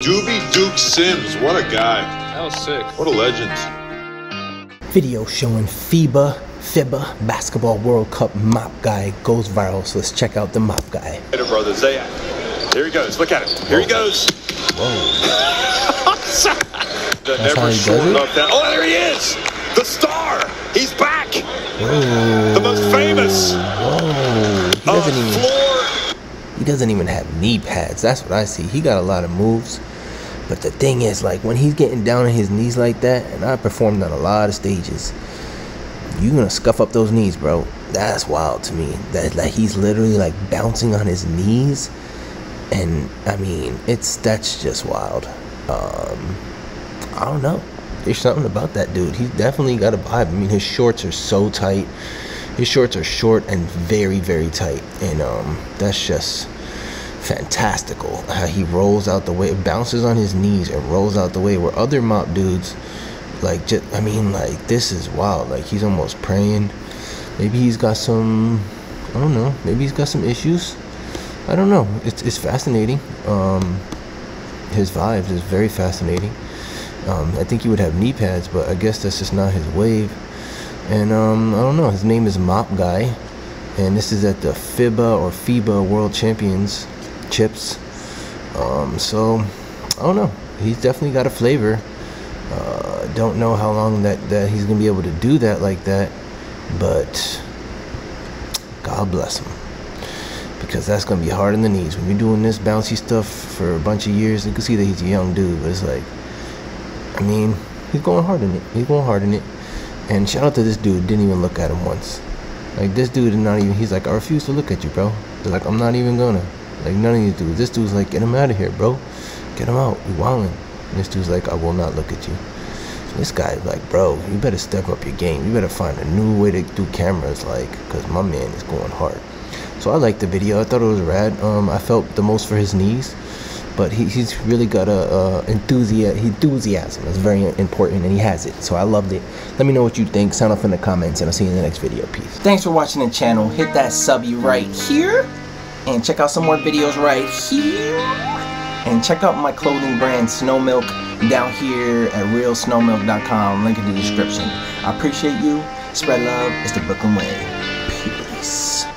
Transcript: Doobie Duke Sims, what a guy. That was sick. What a legend. Video showing FIBA Basketball World Cup mop guy goes viral, so let's check out the mop guy. Brothers, there he goes, look at him. Here he goes. Whoa. That's how he does it? Oh, there he is! The star! He's back! Whoa. The most famous! Whoa. He doesn't even... He doesn't even have knee pads. That's what I see. He got a lot of moves. But the thing is, like, when he's getting down on his knees like that, and I performed on a lot of stages, you're going to scuff up those knees, bro. That's wild to me. That, like, he's literally, like, bouncing on his knees. And, I mean, that's just wild. I don't know. There's something about that dude. He's definitely got a vibe. I mean, his shorts are so tight. His shorts are short and very, very tight. And that's just fantastical. How he rolls out the way, bounces on his knees and rolls out the way, where other mop dudes, like, just, I mean, like, this is wild. Like, he's almost praying. Maybe he's got some, I don't know, maybe he's got some issues. I don't know. It's fascinating. His vibes is very fascinating. I think he would have knee pads, but I guess that's just not his wave. And I don't know, his name is Mop Guy, and this is at the FIBA World Championships. So I don't know, he's definitely got a flavor. Don't know how long that he's gonna be able to do that like that, but God bless him, because that's gonna be hard on the knees. When you're doing this bouncy stuff for a bunch of years, you can see that he's a young dude, but it's like, I mean, he's going hard in it. He's going hard in it. And shout out to this dude. Didn't even look at him once. Like, this dude is not even, he's like, I refuse to look at you, bro. They're like, I'm not even gonna. Like, none of these dudes. This dude's like, get him out of here, bro. Get him out. You wildin'. And this dude's like, I will not look at you. So this guy's like, bro, you better step up your game. You better find a new way to do cameras, like, because my man is going hard. So I liked the video. I thought it was rad. I felt the most for his knees. But he's really got enthusiasm. It's very important, and he has it. So I loved it. Let me know what you think. Sign up in the comments, and I'll see you in the next video. Peace. Thanks for watching the channel. Hit that subby right here. And check out some more videos right here. And check out my clothing brand, Snow Milk, down here at realsnowmilk.com. Link in the description. I appreciate you. Spread love. It's the Brooklyn Way. Peace.